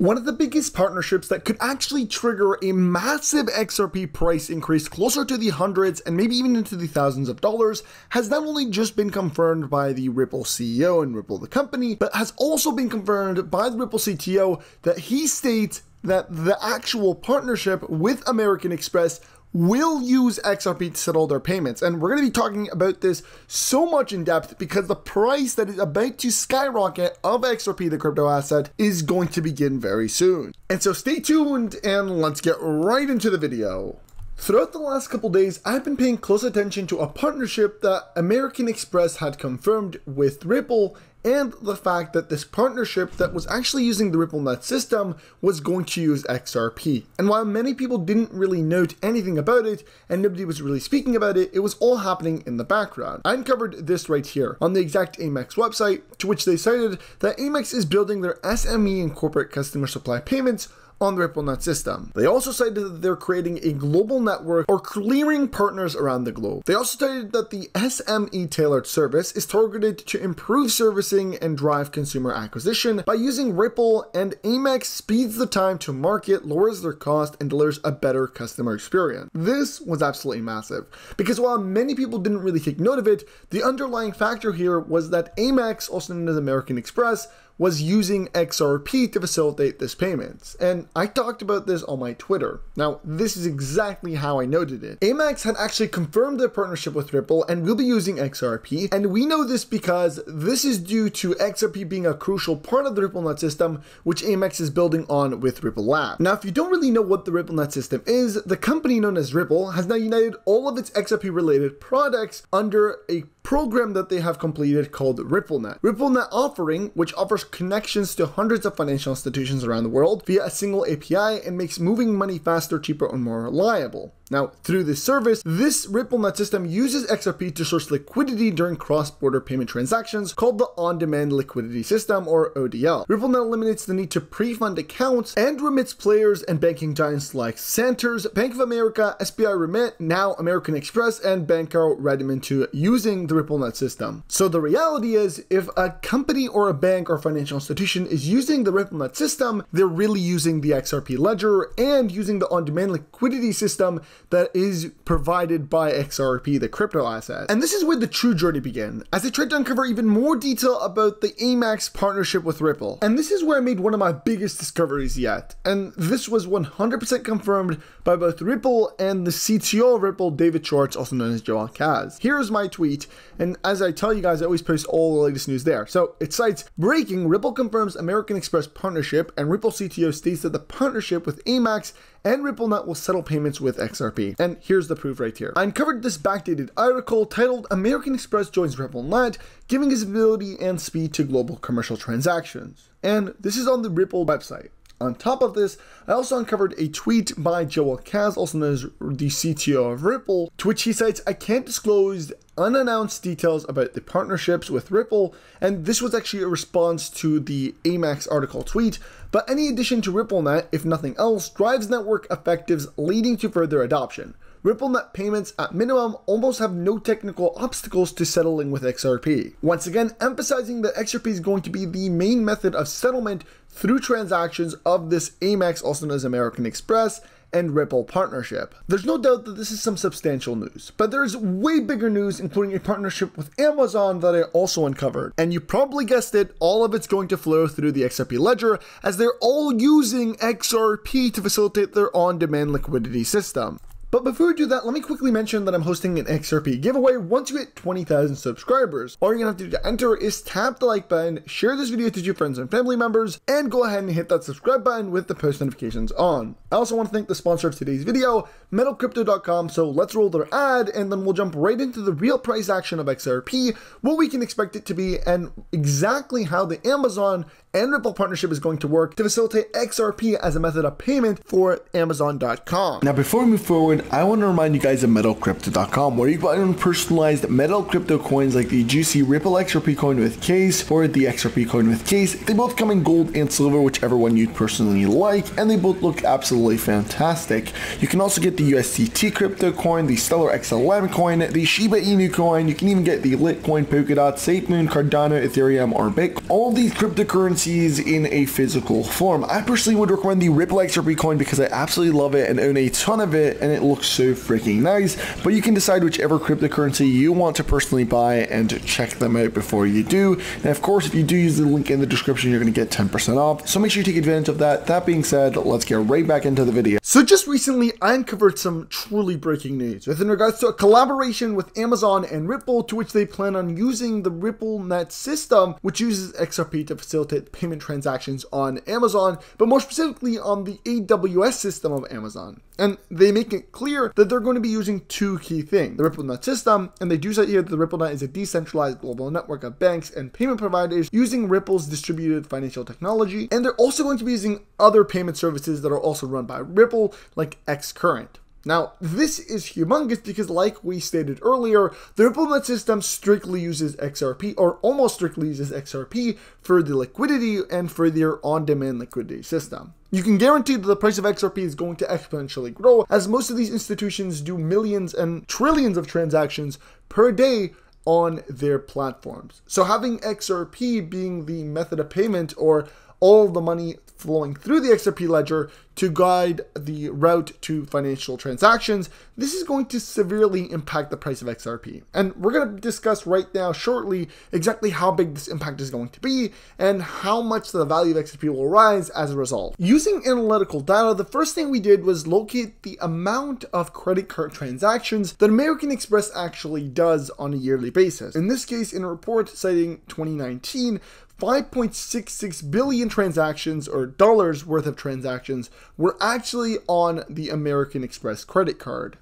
One of the biggest partnerships that could actually trigger a massive XRP price increase closer to the hundreds and maybe even into the thousands of dollars has not only just been confirmed by the Ripple CEO and Ripple the company, but has also been confirmed by the Ripple CTO that he states that the actual partnership with American Express will use XRP to settle their payments. And we're going to be talking about this so much in depth because the price that is about to skyrocket of XRP, the crypto asset, is going to begin very soon. And so stay tuned and let's get right into the video. Throughout the last couple days, I've been paying close attention to a partnership that American Express had confirmed with Ripple, and the fact that this partnership that was actually using the RippleNet system was going to use XRP. And while many people didn't really note anything about it, and nobody was really speaking about it, it was all happening in the background. I uncovered this right here on the exact Amex website, to which they cited that Amex is building their SME and corporate customer supply payments on the RippleNet system. They also cited that they're creating a global network or clearing partners around the globe. They also cited that the SME tailored service is targeted to improve servicing and drive consumer acquisition by using Ripple, and Amex speeds the time to market, lowers their cost, and delivers a better customer experience. This was absolutely massive because while many people didn't really take note of it, the underlying factor here was that Amex, also known as American Express, was using XRP to facilitate this payments. And I talked about this on my Twitter. Now, this is exactly how I noted it. Amex had actually confirmed their partnership with Ripple and will be using XRP. And we know this because this is due to XRP being a crucial part of the RippleNet system, which Amex is building on with Ripple Lab. Now, if you don't really know what the RippleNet system is, the company known as Ripple has now united all of its XRP related products under a program that they have completed called RippleNet. RippleNet offering, which offers connections to hundreds of financial institutions around the world via a single API and makes moving money faster, cheaper, and more reliable. Now, through this service, this RippleNet system uses XRP to source liquidity during cross-border payment transactions called the On-Demand Liquidity System, or ODL. RippleNet eliminates the need to pre-fund accounts and remits players and banking giants like Centers, Bank of America, SBI Remit, now American Express, and Banco Redeman to using the RippleNet system. So the reality is, if a company or a bank or financial institution is using the RippleNet system, they're really using the XRP ledger and using the On-Demand Liquidity System that is provided by XRP, the crypto asset. And this is where the true journey began, as I tried to uncover even more detail about the Amex partnership with Ripple. And this is where I made one of my biggest discoveries yet. And this was 100% confirmed by both Ripple and the CTO of Ripple, David Schwartz, also known as JoelKatz. Here's my tweet. And as I tell you guys, I always post all the latest news there. So it cites, breaking, Ripple confirms American Express partnership, and Ripple CTO states that the partnership with Amex and RippleNet will settle payments with XRP. And here's the proof right here. I uncovered this backdated article titled American Express Joins RippleNet, Giving Visibility and Speed to Global Commercial Transactions. And this is on the Ripple website. On top of this, I also uncovered a tweet by JoelKatz, also known as the CTO of Ripple, to which he cites, I can't disclose unannounced details about the partnerships with Ripple, and this was actually a response to the Amex article tweet, but any addition to RippleNet, if nothing else, drives network effectives leading to further adoption. RippleNet payments at minimum almost have no technical obstacles to settling with XRP. Once again, emphasizing that XRP is going to be the main method of settlement through transactions of this Amex, also known as American Express, and Ripple partnership. There's no doubt that this is some substantial news, but there's way bigger news, including a partnership with Amazon that I also uncovered. And you probably guessed it, all of it's going to flow through the XRP ledger as they're all using XRP to facilitate their on-demand liquidity system. But before we do that, let me quickly mention that I'm hosting an XRP giveaway once you hit 20,000 subscribers. All you're gonna have to do to enter is tap the like button, share this video to your friends and family members, and go ahead and hit that subscribe button with the post notifications on. I also want to thank the sponsor of today's video, MetalCrypto.com, so let's roll their ad, and then we'll jump right into the real price action of XRP, what we can expect it to be, and exactly how the Amazon and Ripple partnership is going to work to facilitate XRP as a method of payment for Amazon.com. Now, before we move forward, Bitcoin, I want to remind you guys of MetalCrypto.com, where you can buy your own personalized metal crypto coins like the juicy Ripple XRP coin with Ks or the XRP coin with Ks. They both come in gold and silver, whichever one you personally like, and they both look absolutely fantastic. You can also get the USDT crypto coin, the Stellar XLM coin, the Shiba Inu coin. You can even get the Litecoin, Polkadot, SafeMoon, Cardano, Ethereum, or Bitcoin. All these cryptocurrencies in a physical form. I personally would recommend the Ripple XRP coin because I absolutely love it and own a ton of it, and it looks so freaking nice. But you can decide whichever cryptocurrency you want to personally buy and check them out before you do. And of course, if you do use the link in the description, you're going to get 10% off. So make sure you take advantage of that. That being said, let's get right back into the video. So just recently, I uncovered some truly breaking news within regards to a collaboration with Amazon and Ripple, to which they plan on using the RippleNet system, which uses XRP to facilitate payment transactions on Amazon, but more specifically on the AWS system of Amazon. And they make it clear that they're going to be using two key things, the RippleNet system, and they do say here that the RippleNet is a decentralized global network of banks and payment providers using Ripple's distributed financial technology. And they're also going to be using other payment services that are also run by Ripple, like XCurrent. Now, this is humongous because, like we stated earlier, the RippleNet system strictly uses XRP, or almost strictly uses XRP, for the liquidity and for their on-demand liquidity system. You can guarantee that the price of XRP is going to exponentially grow, as most of these institutions do millions and trillions of transactions per day on their platforms. So having XRP being the method of payment, or all the money flowing through the XRP ledger to guide the route to financial transactions, this is going to severely impact the price of XRP. And we're going to discuss right now shortly exactly how big this impact is going to be and how much the value of XRP will rise as a result. Using analytical data, the first thing we did was locate the amount of credit card transactions that American Express actually does on a yearly basis. In this case, in a report citing 2019, 5.66 billion transactions, or dollars worth of transactions, were actually on the American Express credit card.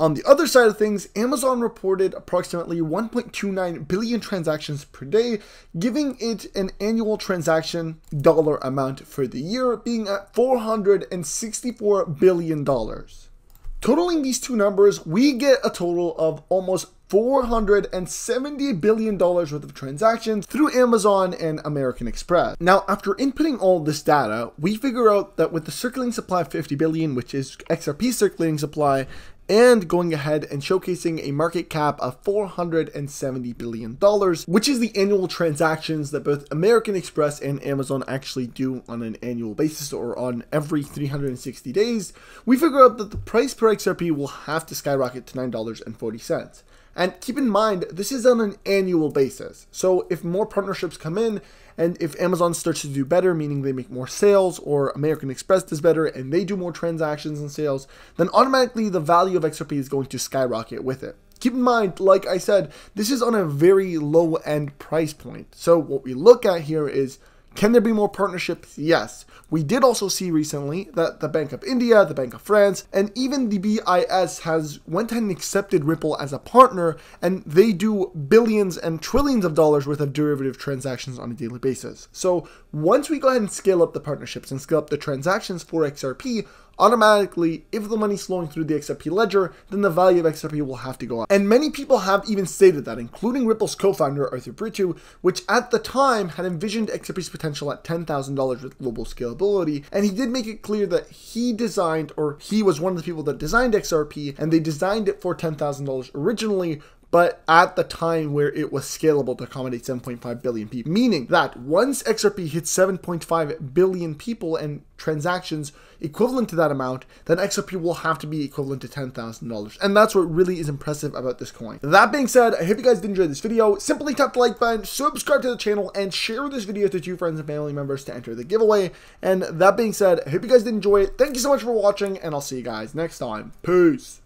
On the other side of things, Amazon reported approximately 1.29 billion transactions per day, giving it an annual transaction dollar amount for the year being at $464 billion. Totaling these two numbers, we get a total of almost $470 billion worth of transactions through Amazon and American Express. Now, after inputting all this data, we figure out that with the circulating supply of 50 billion, which is XRP circulating supply, and going ahead and showcasing a market cap of $470 billion, which is the annual transactions that both American Express and Amazon actually do on an annual basis, or on every 360 days, we figure out that the price per XRP will have to skyrocket to $9.40. And keep in mind, this is on an annual basis. So if more partnerships come in, and if Amazon starts to do better, meaning they make more sales, or American Express does better and they do more transactions and sales, then automatically the value of XRP is going to skyrocket with it. Keep in mind, like I said, this is on a very low end price point. So what we look at here is, can there be more partnerships? Yes. We did also see recently that the Bank of India, the Bank of France, and even the BIS has went ahead and accepted Ripple as a partner, and they do billions and trillions of dollars worth of derivative transactions on a daily basis. So once we go ahead and scale up the partnerships and scale up the transactions for XRP, automatically, if the money's flowing through the XRP ledger, then the value of XRP will have to go up. And many people have even stated that, including Ripple's co-founder, Arthur Britto, which at the time had envisioned XRP's potential at $10,000 with global scalability. And he did make it clear that he designed, or he was one of the people that designed XRP, and they designed it for $10,000 originally, but at the time where it was scalable to accommodate 7.5 billion people, meaning that once XRP hits 7.5 billion people and transactions equivalent to that amount, then XRP will have to be equivalent to $10,000. And that's what really is impressive about this coin. That being said, I hope you guys did enjoy this video. Simply tap the like button, subscribe to the channel, and share this video to two friends and family members to enter the giveaway. And that being said, I hope you guys did enjoy it. Thank you so much for watching, and I'll see you guys next time. Peace.